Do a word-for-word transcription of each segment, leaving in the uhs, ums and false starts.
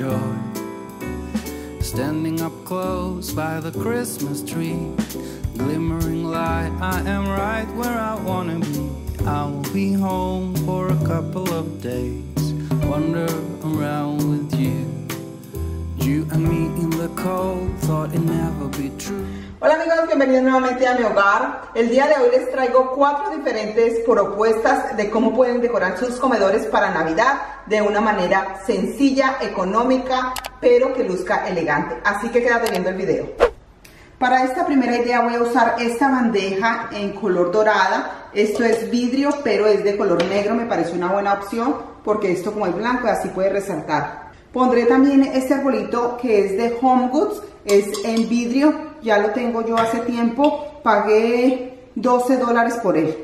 joy, standing up close by the Christmas tree, glimmering light. I am right where I wanna be. I will be home for a couple of days, wander around with you, you and me in the cold, thought it'd never be true. Hola amigos, bienvenidos nuevamente a mi hogar. El día de hoy les traigo cuatro diferentes propuestas de cómo pueden decorar sus comedores para Navidad de una manera sencilla, económica, pero que luzca elegante. Así que quédate viendo el video. Para esta primera idea voy a usar esta bandeja en color dorada. Esto es vidrio, pero es de color negro, me parece una buena opción porque esto como es blanco así puede resaltar. Pondré también este arbolito que es de Home Goods, es en vidrio. Ya lo tengo yo hace tiempo, pagué doce dólares por él.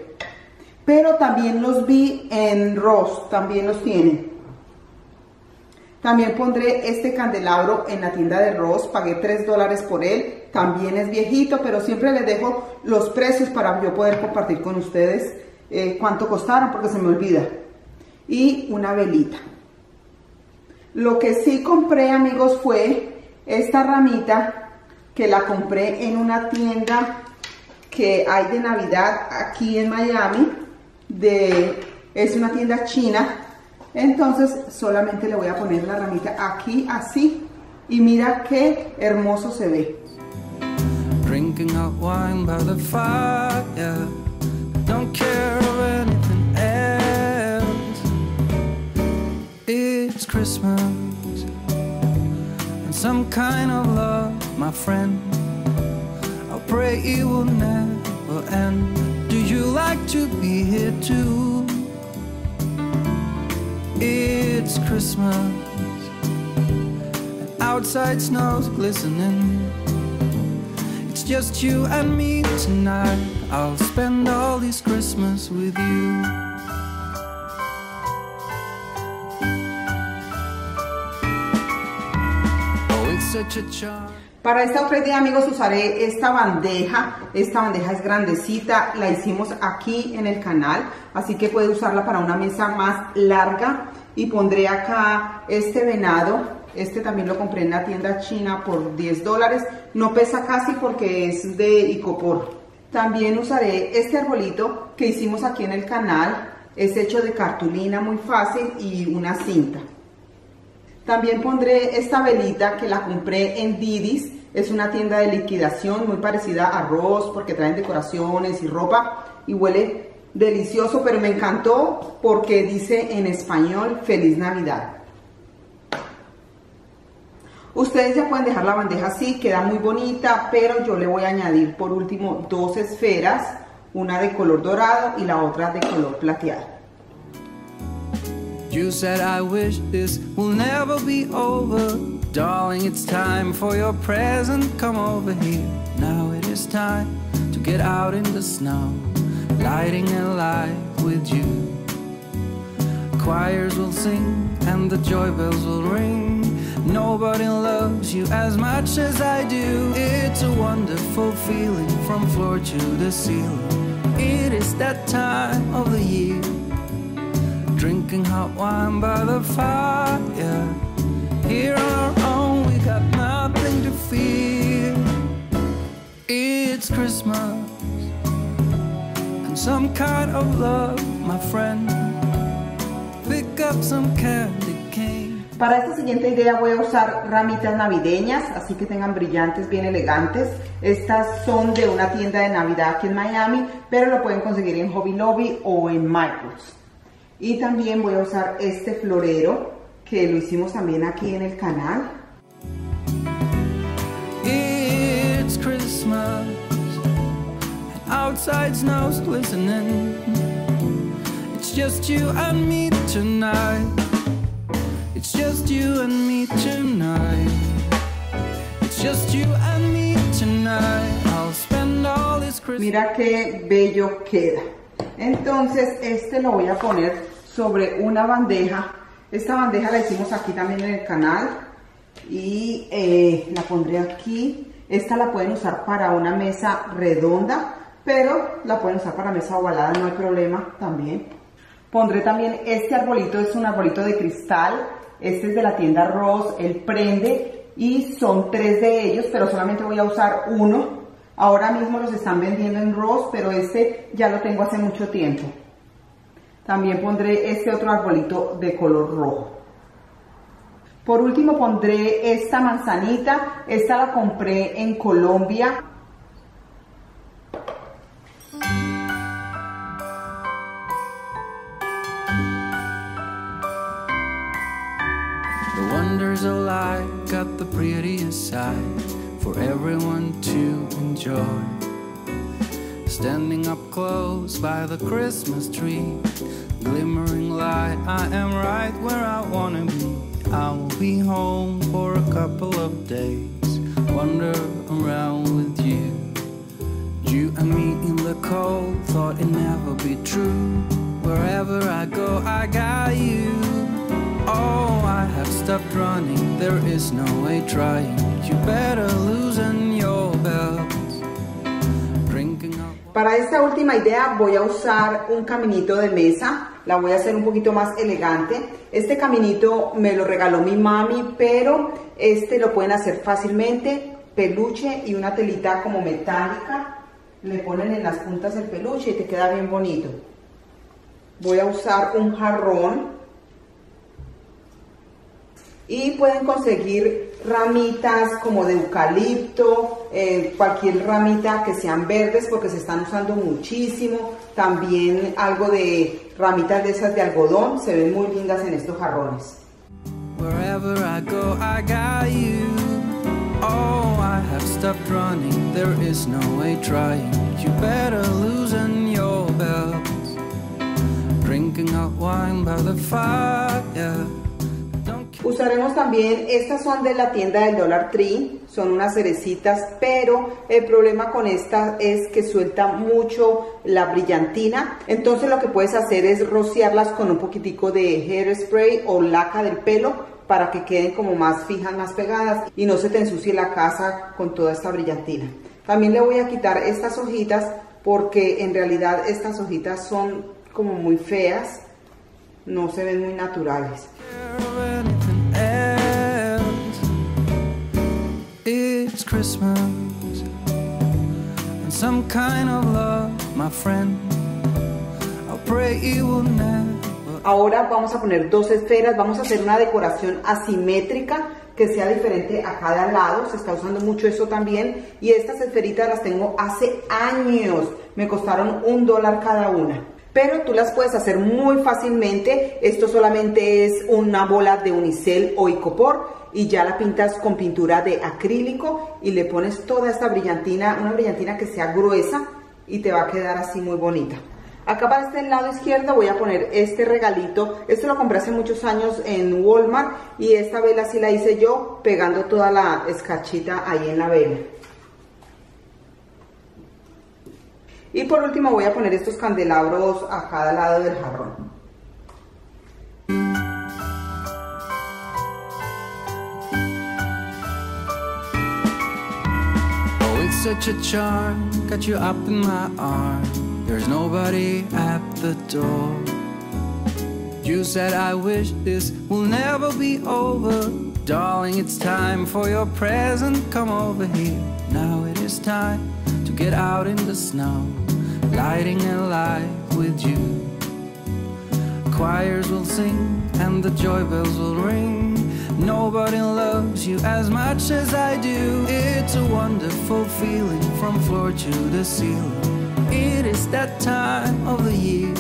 Pero también los vi en Ross, también los tienen. También pondré este candelabro en la tienda de Ross, pagué tres dólares por él. También es viejito, pero siempre les dejo los precios para yo poder compartir con ustedes eh, cuánto costaron, porque se me olvida. Y una velita. Lo que sí compré, amigos, fue esta ramita, que la compré en una tienda que hay de Navidad aquí en Miami, de, es una tienda china. Entonces solamente le voy a poner la ramita aquí así y mira qué hermoso se ve. Drinking out wine by the fire, don't care of anything else. It's Christmas and some kind of love. My friend, I pray it will never end. Do you like to be here too? It's Christmas and outside snow's glistening. It's just you and me tonight. I'll spend all this Christmas with you. Para esta otra idea, amigos, usaré esta bandeja. Esta bandeja es grandecita, la hicimos aquí en el canal, así que puede usarla para una mesa más larga. Y pondré acá este venado, este también lo compré en la tienda china por diez dólares. No pesa casi porque es de icopor. También usaré este arbolito que hicimos aquí en el canal. Es hecho de cartulina, muy fácil, y una cinta. También pondré esta velita que la compré en Didis, es una tienda de liquidación muy parecida a Ross porque traen decoraciones y ropa y huele delicioso, pero me encantó porque dice en español Feliz Navidad. Ustedes ya pueden dejar la bandeja así, queda muy bonita, pero yo le voy a añadir por último dos esferas, una de color dorado y la otra de color plateado. You said I wish this will never be over. Darling, it's time for your present. Come over here. Now it is time to get out in the snow. Lighting a light with you. Choirs will sing and the joy bells will ring. Nobody loves you as much as I do. It's a wonderful feeling from floor to the ceiling. It is that time of the year. Drinking hot wine by the fire. Here on our own, we got nothing to fear. It's Christmas and some kind of love, my friend. Pick up some candy cane. Para esta siguiente idea voy a usar ramitas navideñas, así que tengan brillantes, bien elegantes. Estas son de una tienda de Navidad aquí en Miami, pero lo pueden conseguir en Hobby Lobby o en Michaels. Y también voy a usar este florero que lo hicimos también aquí en el canal. It's Christmas, outside snow's glistening. It's just you and me tonight. It's just you and me tonight. It's just you and me tonight. I'll spend all this Christmas. Mira qué bello queda. Entonces este lo voy a poner sobre una bandeja. Esta bandeja la hicimos aquí también en el canal y eh, la pondré aquí. Esta la pueden usar para una mesa redonda, pero la pueden usar para mesa ovalada, no hay problema también. Pondré también este arbolito, es un arbolito de cristal Este es de la tienda Ross, el prende, y son tres de ellos, pero solamente voy a usar uno. Ahora mismo los están vendiendo en Ross, pero este ya lo tengo hace mucho tiempo. También pondré este otro arbolito de color rojo. Por último pondré esta manzanita. Esta la compré en Colombia. The wonders of life got the prettiest side for everyone to enjoy. Standing up close by the Christmas tree, glimmering light, I am right where I wanna be. I will be home for a couple of days, wander around with you. You and me in the cold, thought it'd never be true. Wherever I go, I got you. Oh, I have stopped running, there is no way trying. You better loosen your belt. Drinking up. Para esta última idea voy a usar un caminito de mesa. La voy a hacer un poquito más elegante. Este caminito me lo regaló mi mami, pero este lo pueden hacer fácilmente. Peluche y una telita como metálica. Le ponen en las puntas el peluche y te queda bien bonito. Voy a usar un jarrón. Y pueden conseguir ramitas como de eucalipto, eh, cualquier ramita que sean verdes porque se están usando muchísimo. También algo de ramitas de esas de algodón, se ven muy lindas en estos jarrones. Wherever I go, I got you. Oh, I have stopped running, there is no way trying. You better loosen your belt. Drinking hot wine by the fire. Usaremos también, estas son de la tienda del Dollar Tree, son unas cerecitas, pero el problema con estas es que suelta mucho la brillantina. Entonces lo que puedes hacer es rociarlas con un poquitico de hairspray o laca del pelo para que queden como más fijas, más pegadas y no se te ensucie la casa con toda esta brillantina. También le voy a quitar estas hojitas porque en realidad estas hojitas son como muy feas, no se ven muy naturales. It's Christmas and some kind of love, my friend. I pray it will never. Ahora vamos a poner dos esferas, vamos a hacer una decoración asimétrica que sea diferente a cada lado, se está usando mucho eso también. Y estas esferitas las tengo hace años, me costaron un dólar cada una. Pero tú las puedes hacer muy fácilmente, esto solamente es una bola de unicel o icopor y ya la pintas con pintura de acrílico y le pones toda esta brillantina, una brillantina que sea gruesa y te va a quedar así muy bonita. Acá para este lado izquierdo voy a poner este regalito, esto lo compré hace muchos años en Walmart y esta vela sí la hice yo pegando toda la escarchita ahí en la vela. Y por último voy a poner estos candelabros a cada lado del jarrón. Oh, it's such a charm, got you up in my arm. There's nobody at the door. You said I wish this will never be over. Darling, it's time for your present, come over here. Now it is time to get out in the snow. Lighting a light with you. Choirs will sing and the joy bells will ring. Nobody loves you as much as I do. It's a wonderful feeling from floor to the ceiling. It is that time of the year.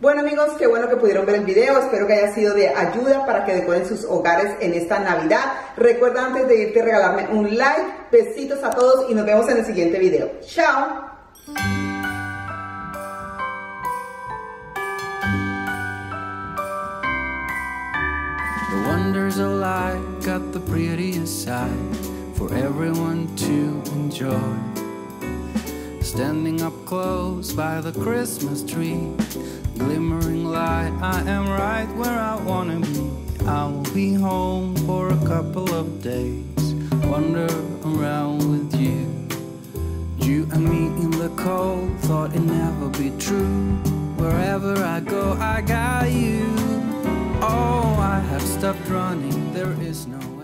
Bueno amigos, qué bueno que pudieron ver el video, espero que haya sido de ayuda para que decoren sus hogares en esta Navidad. Recuerda antes de irte regalarme un like, besitos a todos y nos vemos en el siguiente video. ¡Chao! The wonders of life got the prettiest side for everyone to enjoy. Standing up close by the Christmas tree, glimmering light, I am right where I wanna be. I will be home for a couple of days, wander around with you. You and me in the cold, thought it'd never be true. Wherever I go, I got you. Oh, I have of running, there is no